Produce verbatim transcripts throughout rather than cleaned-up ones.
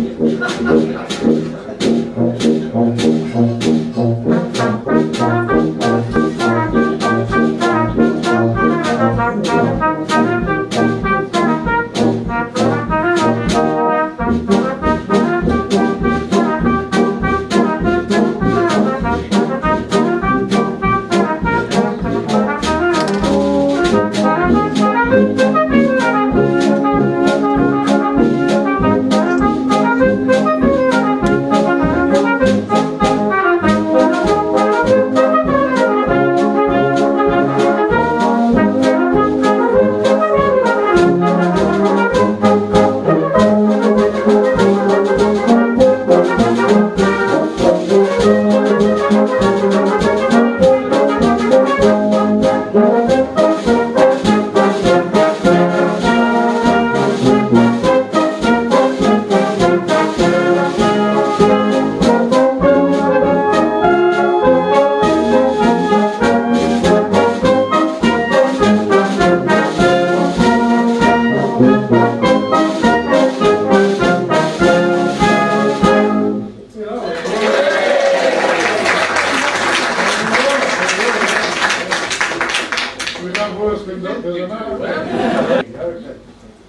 Okay.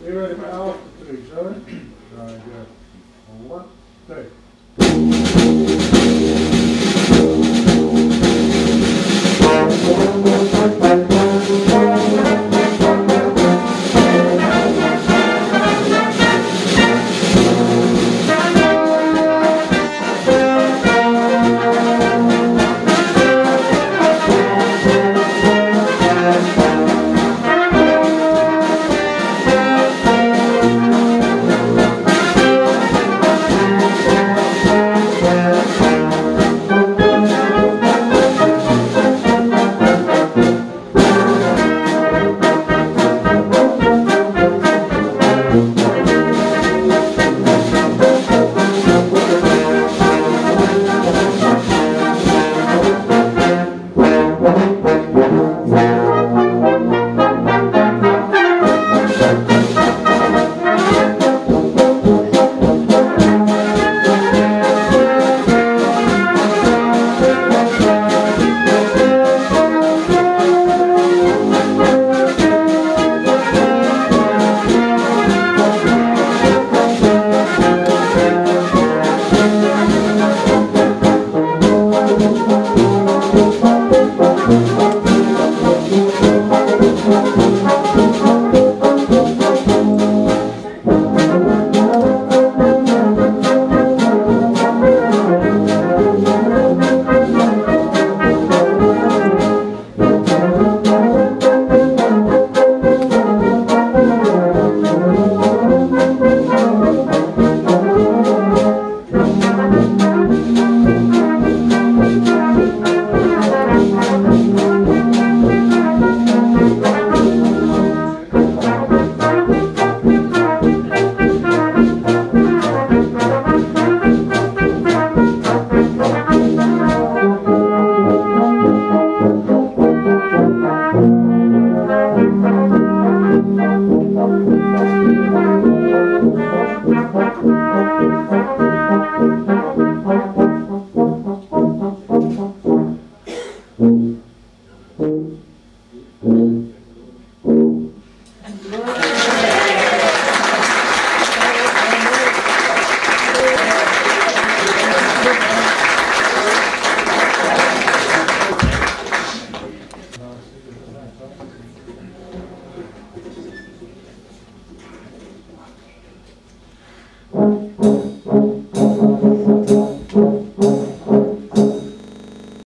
You ready for hour three, shall we? Try again. One, two.